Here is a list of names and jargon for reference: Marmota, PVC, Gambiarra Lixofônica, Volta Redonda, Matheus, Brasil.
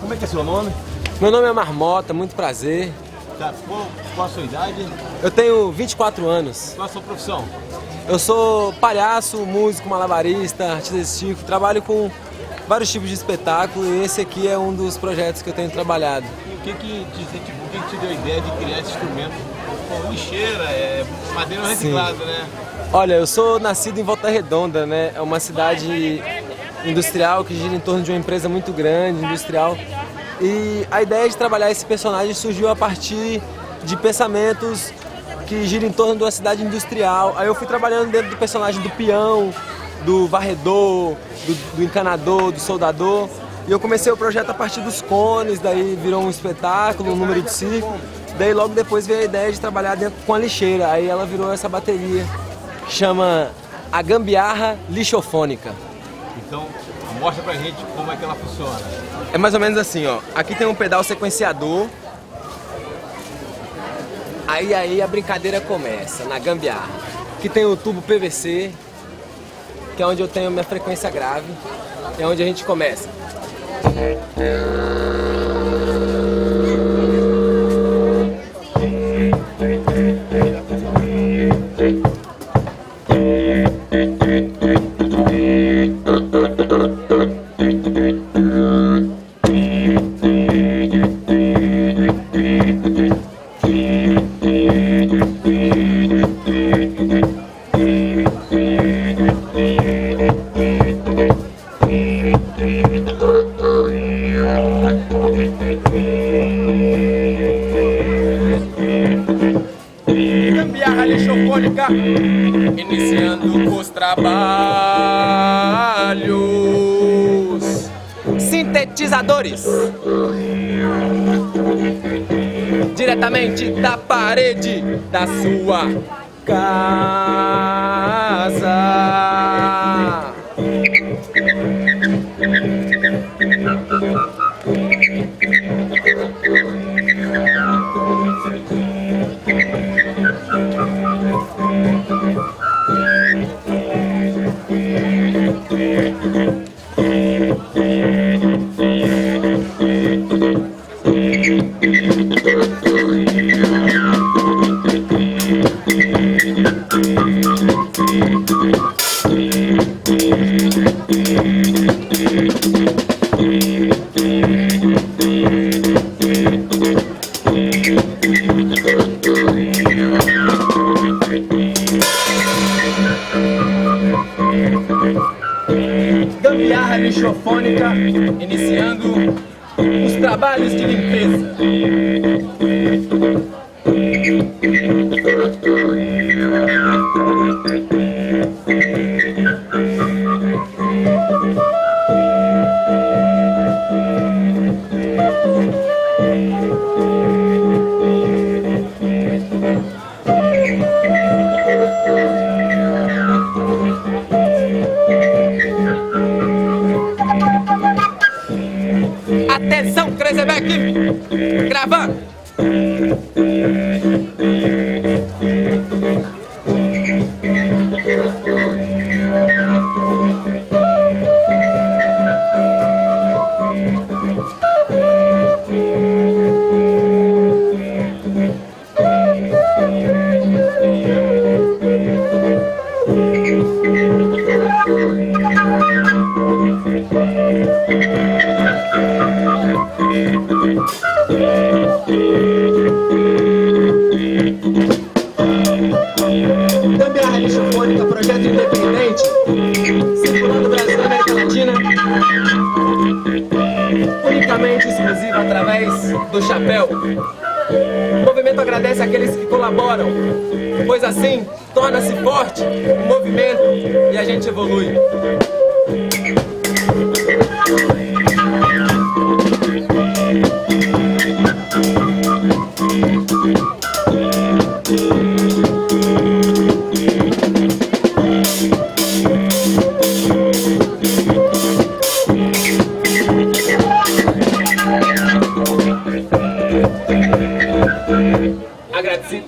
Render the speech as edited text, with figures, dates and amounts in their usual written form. Como é que é seu nome? Meu nome é Marmota, muito prazer. Tá, qual a sua idade? Eu tenho 24 anos. Qual a sua profissão? Eu sou palhaço, músico, malabarista, artista estílico, trabalho com vários tipos de espetáculo e esse aqui é um dos projetos que eu tenho trabalhado. E o que te deu a ideia de criar esse instrumento? Pô, lixeira, é madeira reciclada, né? Olha, eu sou nascido em Volta Redonda, né? É uma cidade industrial que gira em torno de uma empresa muito grande, industrial. E a ideia de trabalhar esse personagem surgiu a partir de pensamentos que giram em torno de uma cidade industrial. Aí eu fui trabalhando dentro do personagem do peão, do varredor, do encanador, do soldador. E eu comecei o projeto a partir dos cones, daí virou um espetáculo, um número de circo. Daí logo depois veio a ideia de trabalhar dentro com a lixeira. Aí ela virou essa bateria que chama a Gambiarra Lixofônica. Então mostra pra gente como é que ela funciona. É mais ou menos assim, ó. Aqui tem um pedal sequenciador. Aí a brincadeira começa na gambiarra. Aqui tem o tubo PVC, que é onde eu tenho minha frequência grave, é onde a gente começa. Gambiarra Lixofônica, iniciando os trabalhos. Sintetizadores, diretamente da parede da sua casa. Gambiarra Lixofônica, iniciando os trabalhos de limpeza. Atenção, Krezebeck! Gravando! Gambiarra Lixofônica, projeto independente, circulando o Brasil e América Latina, unicamente exclusivo através do chapéu. O movimento agradece àqueles que colaboram, pois assim torna-se forte o movimento e a gente evolui. Agradecido.